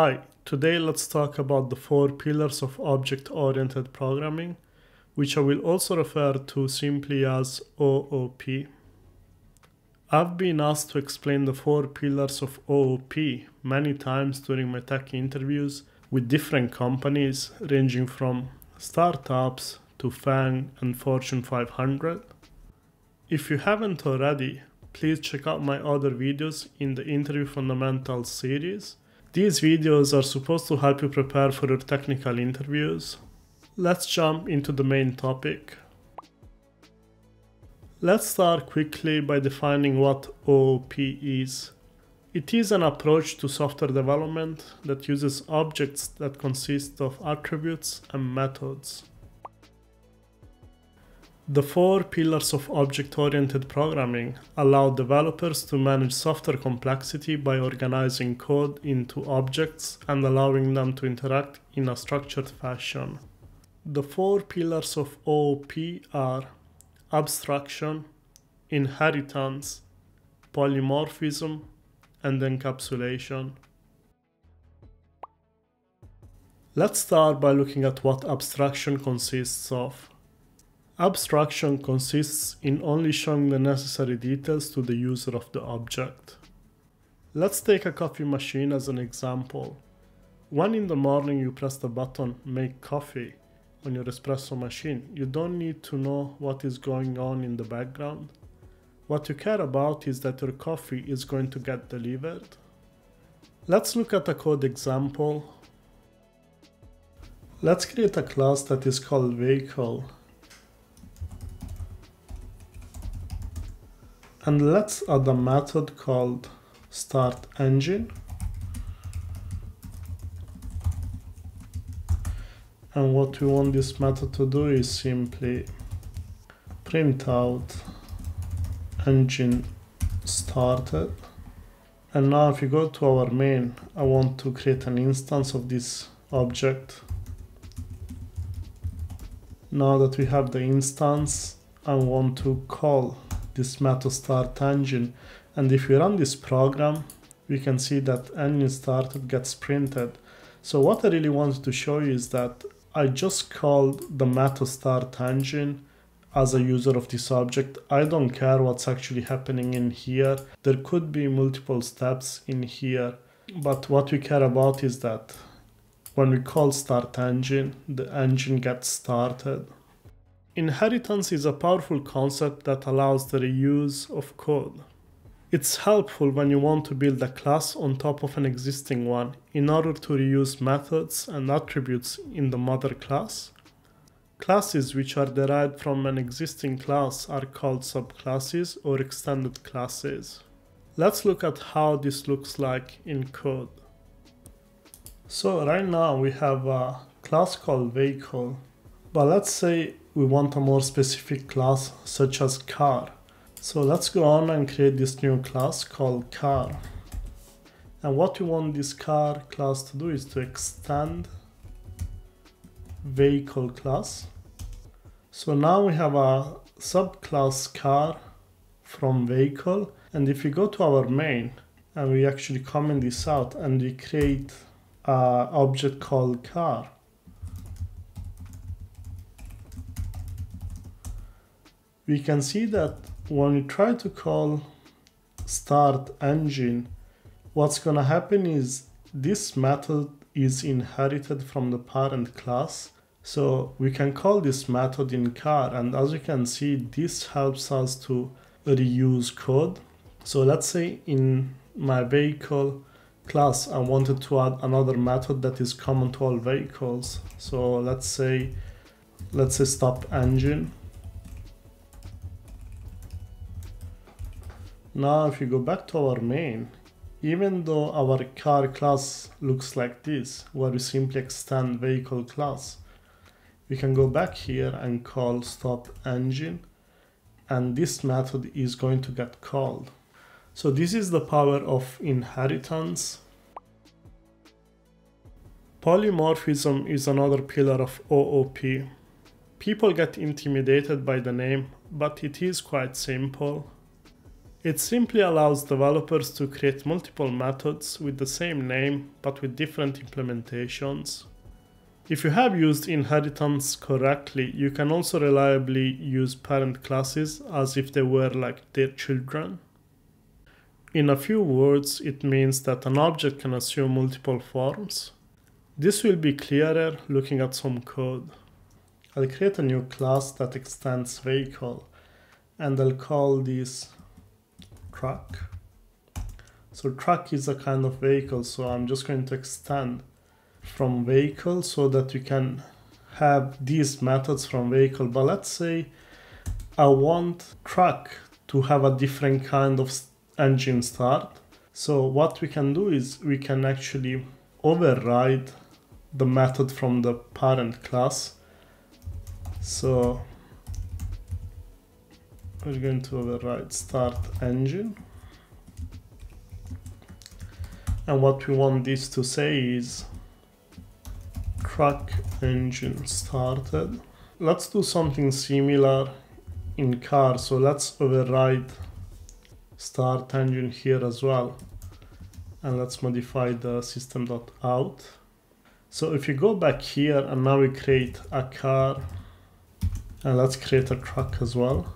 Hi, today let's talk about the four pillars of object-oriented programming, which I will also refer to simply as OOP. I've been asked to explain the four pillars of OOP many times during my tech interviews with different companies ranging from startups to FANG and Fortune 500. If you haven't already, please check out my other videos in the Interview Fundamentals series. These videos are supposed to help you prepare for your technical interviews. Let's jump into the main topic. Let's start quickly by defining what OOP is. It is an approach to software development that uses objects that consist of attributes and methods. The four pillars of object-oriented programming allow developers to manage software complexity by organizing code into objects and allowing them to interact in a structured fashion. The four pillars of OOP are abstraction, inheritance, polymorphism, and encapsulation. Let's start by looking at what abstraction consists of. Abstraction consists in only showing the necessary details to the user of the object. Let's take a coffee machine as an example. When in the morning you press the button "Make coffee" on your espresso machine, you don't need to know what is going on in the background. What you care about is that your coffee is going to get delivered. Let's look at a code example. Let's create a class that is called vehicle. And let's add a method called startEngine. And what we want this method to do is simply print out engine started. And now if you go to our main, I want to create an instance of this object. Now that we have the instance, I want to call this method startEngine. And if we run this program, we can see that engine started gets printed. So what I really wanted to show you is that I just called the method startEngine as a user of this object. I don't care what's actually happening in here. There could be multiple steps in here, but what we care about is that when we call startEngine, the engine gets started. Inheritance is a powerful concept that allows the reuse of code. It's helpful when you want to build a class on top of an existing one in order to reuse methods and attributes in the mother class. Classes which are derived from an existing class are called subclasses or extended classes. Let's look at how this looks like in code. So right now we have a class called vehicle, but let's say we want a more specific class such as car. So let's go on and create this new class called car. And what we want this car class to do is to extend vehicle class. So now we have a subclass car from vehicle. And if we go to our main and we actually comment this out and we create an object called car. We can see that when we try to call startEngine, what's going to happen is this method is inherited from the parent class. So we can call this method in car, and as you can see, this helps us to reuse code. So let's say in my vehicle class, I wanted to add another method that is common to all vehicles. So let's say stopEngine. Now if you go back to our main, even though our car class looks like this, where we simply extend vehicle class, we can go back here and call stopEngine, and this method is going to get called. So this is the power of inheritance. Polymorphism is another pillar of OOP. People get intimidated by the name, but it is quite simple. It simply allows developers to create multiple methods with the same name but with different implementations. If you have used inheritance correctly, you can also reliably use parent classes as if they were like their children. In a few words, it means that an object can assume multiple forms. This will be clearer looking at some code. I'll create a new class that extends vehicle, and I'll call this truck. So truck is a kind of vehicle, so I'm just going to extend from vehicle so that you can have these methods from vehicle. But let's say I want truck to have a different kind of engine start. So what we can do is we can actually override the method from the parent class. So we're going to override start engine, and what we want this to say is truck engine started. Let's do something similar in car, so let's override start engine here as well, and let's modify the system.out. So if you go back here and now we create a car, and let's create a truck as well.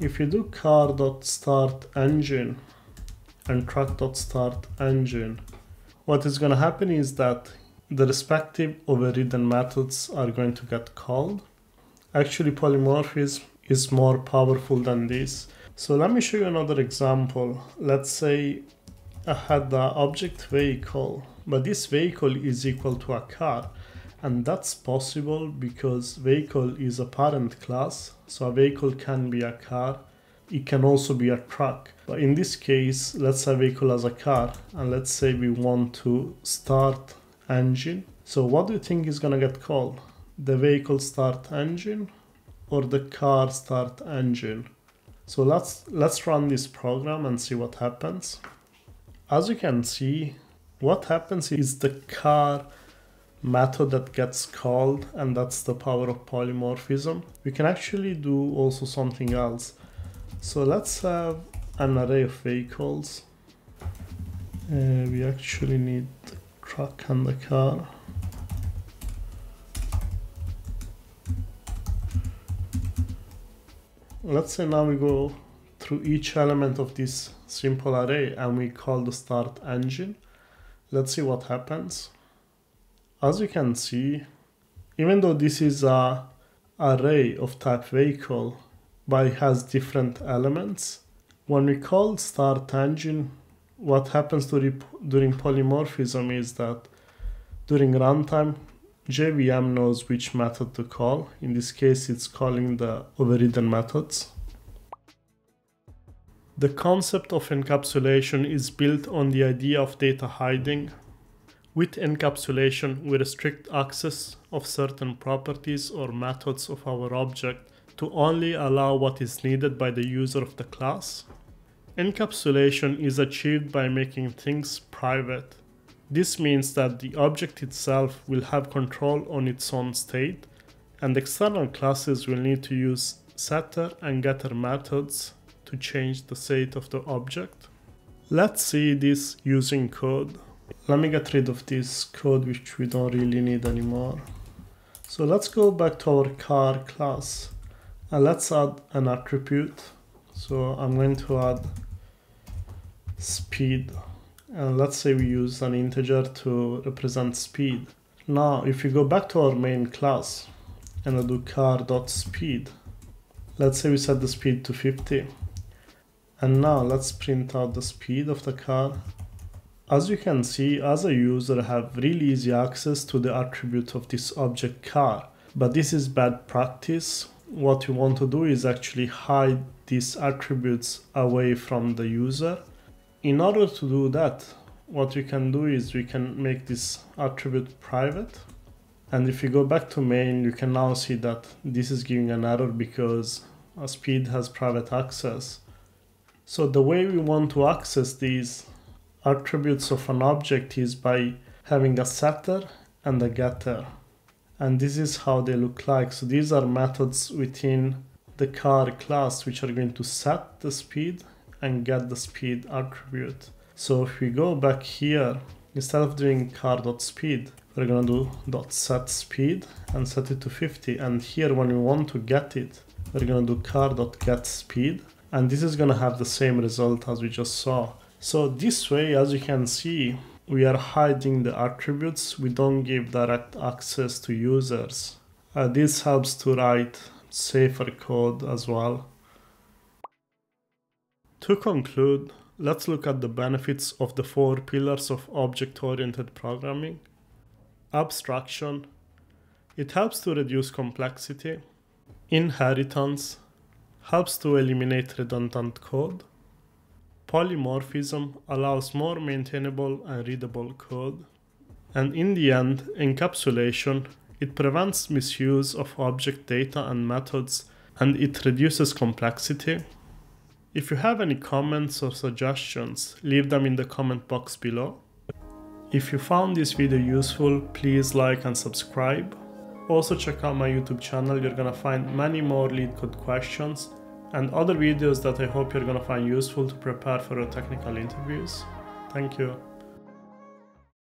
If you do car.startEngine and truck.startEngine, what is going to happen is that the respective overridden methods are going to get called. Actually, polymorphism is more powerful than this. So let me show you another example. Let's say I had the object vehicle, but this vehicle is equal to a car. And that's possible because vehicle is a parent class, so a vehicle can be a car. It can also be a truck. But in this case, let's say vehicle as a car, and let's say we want to start engine. So what do you think is gonna get called? The vehicle start engine or the car start engine? So let's run this program and see what happens. As you can see, what happens is the car method that gets called, and that's the power of polymorphism. We can actually do also something else. So let's have an array of vehicles. We actually need the truck and the car. Let's say now we go through each element of this simple array and we call the start engine. Let's see what happens. As you can see, even though this is an array of type vehicle, but it has different elements, when we call start engine, what happens during polymorphism is that during runtime, JVM knows which method to call. In this case, it's calling the overridden methods. The concept of encapsulation is built on the idea of data hiding. With encapsulation, we restrict access of certain properties or methods of our object to only allow what is needed by the user of the class. Encapsulation is achieved by making things private. This means that the object itself will have control on its own state, and external classes will need to use setter and getter methods to change the state of the object. Let's see this using code. Let me get rid of this code which we don't really need anymore. So let's go back to our car class and let's add an attribute. So I'm going to add speed, and let's say we use an integer to represent speed. Now if you go back to our main class and I do car.speed, let's say we set the speed to 50, and now let's print out the speed of the car. As you can see, as a user, I have really easy access to the attribute of this object car, but this is bad practice. What you want to do is actually hide these attributes away from the user. In order to do that, what we can do is we can make this attribute private. And if you go back to main, you can now see that this is giving an error because a speed has private access. So the way we want to access these attributes of an object is by having a setter and a getter, and this is how they look like. So these are methods within the car class which are going to set the speed and get the speed attribute. So if we go back here, instead of doing car.speed, we're gonna do .setSpeed and set it to 50. And here when we want to get it, we're gonna do car.getSpeed. And this is gonna have the same result as we just saw. So this way, as you can see, we are hiding the attributes. We don't give direct access to users. This helps to write safer code as well. To conclude, let's look at the benefits of the four pillars of object-oriented programming. Abstraction. It helps to reduce complexity. Inheritance. Helps to eliminate redundant code. Polymorphism allows more maintainable and readable code. And in the end, encapsulation. It prevents misuse of object data and methods, and it reduces complexity. If you have any comments or suggestions, leave them in the comment box below. If you found this video useful, please like and subscribe. Also check out my YouTube channel, you're gonna find many more lead code questions and other videos that I hope you're gonna find useful to prepare for your technical interviews. Thank you.